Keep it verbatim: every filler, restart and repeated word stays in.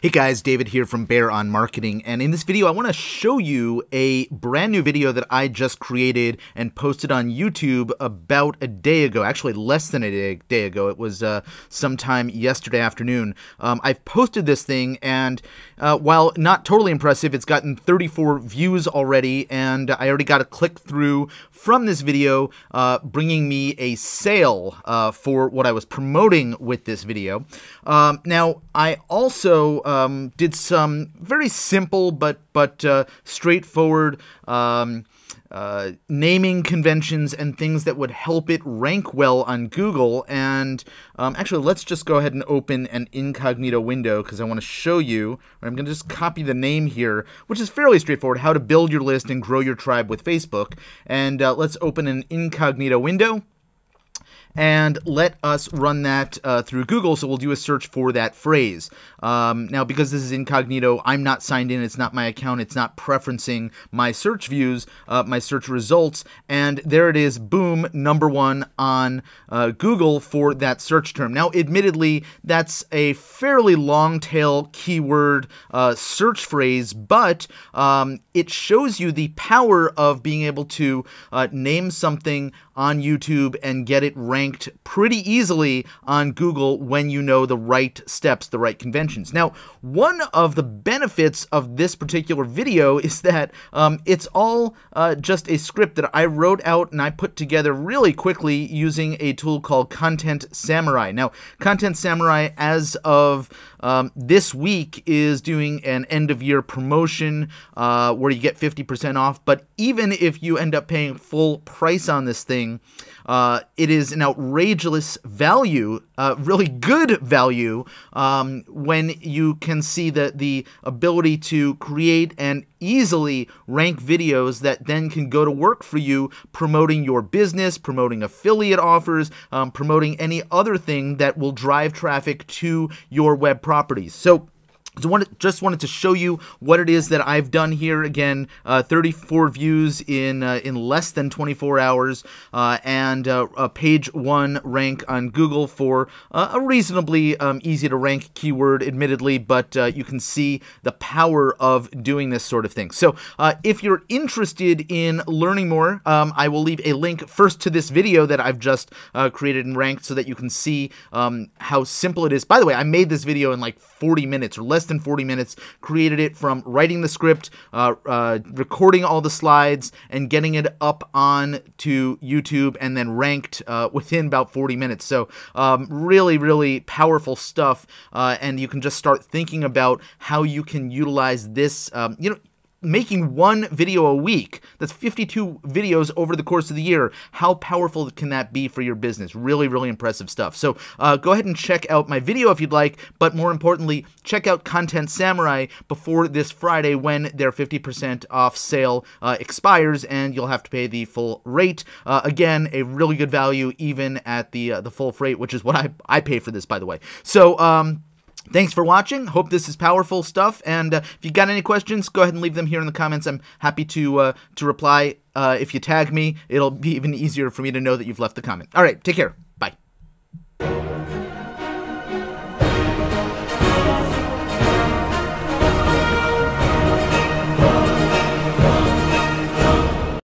Hey guys, David here from Bear on Marketing, and in this video I want to show you a brand new video that I just created and posted on YouTube about a day ago, actually less than a day, day ago. It was uh, sometime yesterday afternoon. Um, I've posted this thing, and uh, while not totally impressive, it's gotten thirty-four views already, and I already got a click through from this video uh, bringing me a sale uh, for what I was promoting with this video. Um, now, I also... Um, did some very simple but but uh, straightforward um, uh, naming conventions and things that would help it rank well on Google. And um, actually, let's just go ahead and open an incognito window because I want to show you. I'm going to just copy the name here, which is fairly straightforward, how to build your list and grow your tribe with Facebook. And uh, let's open an incognito window. And let us run that uh, through Google, so we'll do a search for that phrase. Um, now, because this is incognito, I'm not signed in, it's not my account, it's not preferencing my search views, uh, my search results, and there it is, boom, number one on uh, Google for that search term. Now, admittedly, that's a fairly long tail keyword uh, search phrase, but um, it shows you the power of being able to uh, name something on YouTube and get it ranked ranked pretty easily on Google when you know the right steps, the right conventions. Now, one of the benefits of this particular video is that um, it's all uh, just a script that I wrote out and I put together really quickly using a tool called Content Samurai. Now, Content Samurai, as of um, this week, is doing an end-of-year promotion uh, where you get fifty percent off, but even if you end up paying full price on this thing, uh, it is an outrageous value, uh, really good value, um, when you can see the, the ability to create and easily rank videos that then can go to work for you, promoting your business, promoting affiliate offers, um, promoting any other thing that will drive traffic to your web properties. So just wanted to show you what it is that I've done here. Again, uh, thirty-four views in uh, in less than twenty-four hours, uh, and uh, a page one rank on Google for uh, a reasonably um, easy to rank keyword, admittedly, but uh, you can see the power of doing this sort of thing. So uh, if you're interested in learning more, um, I will leave a link first to this video that I've just uh, created and ranked so that you can see um, how simple it is. By the way, I made this video in like forty minutes or less than forty minutes, created it from writing the script, uh, uh, recording all the slides, and getting it up on to YouTube, and then ranked uh, within about forty minutes. So um, really, really powerful stuff, uh, and you can just start thinking about how you can utilize this, um, you know, making one video a week. That's fifty-two videos over the course of the year. How powerful can that be for your business? Really, really impressive stuff. So uh, go ahead and check out my video if you'd like, but more importantly, check out Content Samurai before this Friday when their fifty percent off sale uh, expires and you'll have to pay the full rate. Uh, again, a really good value even at the uh, the full freight, which is what I, I pay for this, by the way. So, um... thanks for watching. Hope this is powerful stuff. And uh, if you got any questions, go ahead and leave them here in the comments. I'm happy to uh, to reply. Uh, if you tag me, it'll be even easier for me to know that you've left the comment. All right, take care.